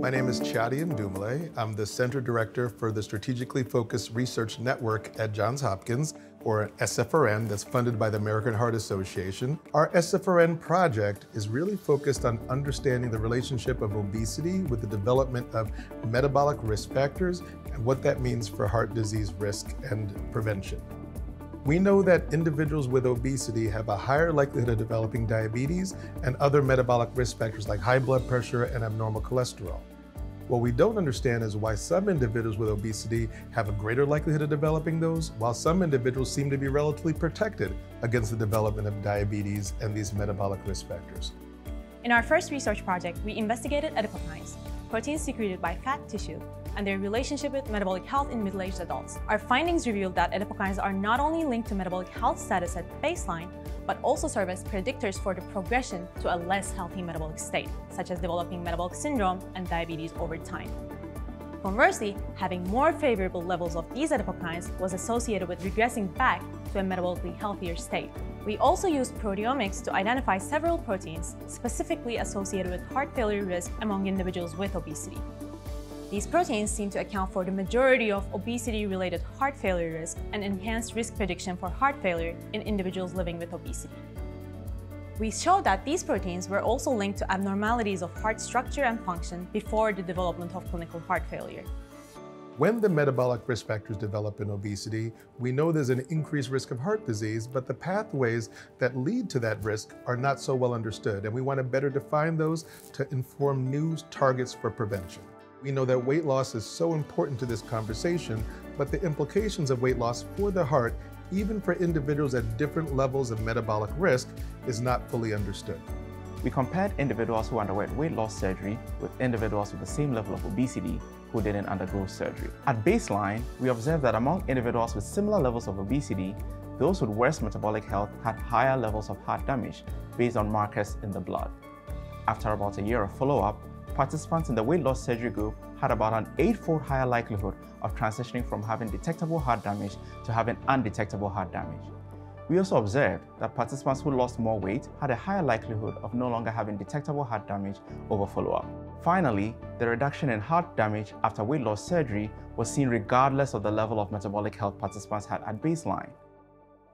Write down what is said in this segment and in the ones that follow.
My name is Chiadi Ndumele. I'm the Center Director for the Strategically Focused Research Network at Johns Hopkins, or SFRN, that's funded by the American Heart Association. Our SFRN project is really focused on understanding the relationship of obesity with the development of metabolic risk factors and what that means for heart disease risk and prevention. We know that individuals with obesity have a higher likelihood of developing diabetes and other metabolic risk factors like high blood pressure and abnormal cholesterol. What we don't understand is why some individuals with obesity have a greater likelihood of developing those, while some individuals seem to be relatively protected against the development of diabetes and these metabolic risk factors. In our first research project, we investigated adipokines, proteins secreted by fat tissue, and their relationship with metabolic health in middle-aged adults. Our findings revealed that adipokines are not only linked to metabolic health status at baseline, but also serve as predictors for the progression to a less healthy metabolic state, such as developing metabolic syndrome and diabetes over time. Conversely, having more favorable levels of these adipokines was associated with regressing back to a metabolically healthier state. We also used proteomics to identify several proteins specifically associated with heart failure risk among individuals with obesity. These proteins seem to account for the majority of obesity-related heart failure risk and enhanced risk prediction for heart failure in individuals living with obesity. We showed that these proteins were also linked to abnormalities of heart structure and function before the development of clinical heart failure. When the metabolic risk factors develop in obesity, we know there's an increased risk of heart disease, but the pathways that lead to that risk are not so well understood, and we want to better define those to inform new targets for prevention. We know that weight loss is so important to this conversation, but the implications of weight loss for the heart, even for individuals at different levels of metabolic risk, is not fully understood. We compared individuals who underwent weight loss surgery with individuals with the same level of obesity who didn't undergo surgery. At baseline, we observed that among individuals with similar levels of obesity, those with worse metabolic health had higher levels of heart damage based on markers in the blood. After about a year of follow-up, participants in the weight loss surgery group had about an 8-fold higher likelihood of transitioning from having detectable heart damage to having undetectable heart damage. We also observed that participants who lost more weight had a higher likelihood of no longer having detectable heart damage over follow-up. Finally, the reduction in heart damage after weight loss surgery was seen regardless of the level of metabolic health participants had at baseline.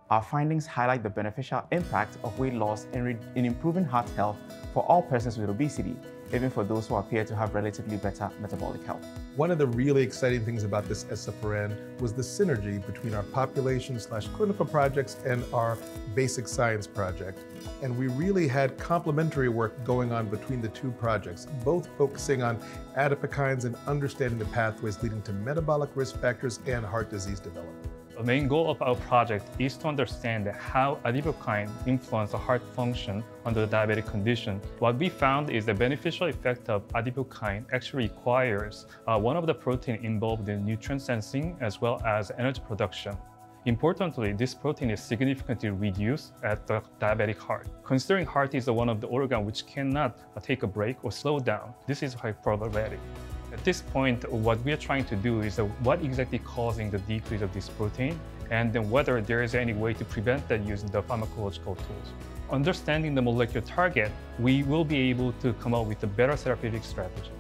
Our findings highlight the beneficial impact of weight loss in improving heart health for all persons with obesity, even for those who appear to have relatively better metabolic health. One of the really exciting things about this SFRN was the synergy between our population/clinical projects and our basic science project. And we really had complementary work going on between the two projects, both focusing on adipokines and understanding the pathways leading to metabolic risk factors and heart disease development. The main goal of our project is to understand how adipokines influence the heart function under the diabetic condition. What we found is the beneficial effect of adipokine actually requires one of the proteins involved in nutrient sensing as well as energy production. Importantly, this protein is significantly reduced at the diabetic heart. Considering heart is one of the organs which cannot take a break or slow down, this is quite problematic. At this point, what we are trying to do is what exactly causing the decrease of this protein, and then whether there is any way to prevent that using the pharmacological tools. Understanding the molecular target, we will be able to come up with a better therapeutic strategy.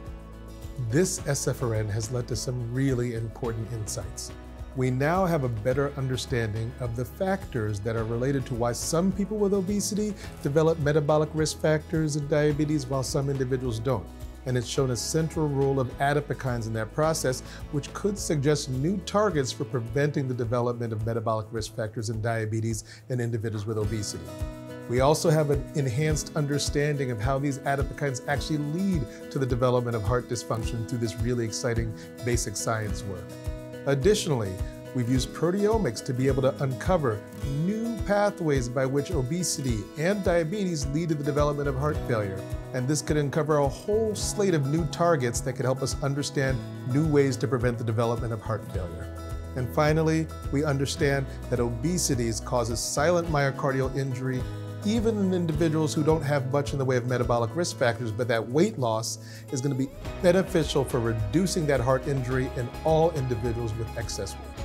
This SFRN has led to some really important insights. We now have a better understanding of the factors that are related to why some people with obesity develop metabolic risk factors and diabetes while some individuals don't. And it's shown a central role of adipokines in that process, which could suggest new targets for preventing the development of metabolic risk factors in diabetes in individuals with obesity. We also have an enhanced understanding of how these adipokines actually lead to the development of heart dysfunction through this really exciting basic science work. Additionally, we've used proteomics to be able to uncover new pathways by which obesity and diabetes lead to the development of heart failure. And this could uncover a whole slate of new targets that could help us understand new ways to prevent the development of heart failure. And finally, we understand that obesity causes silent myocardial injury, even in individuals who don't have much in the way of metabolic risk factors, but that weight loss is going to be beneficial for reducing that heart injury in all individuals with excess weight.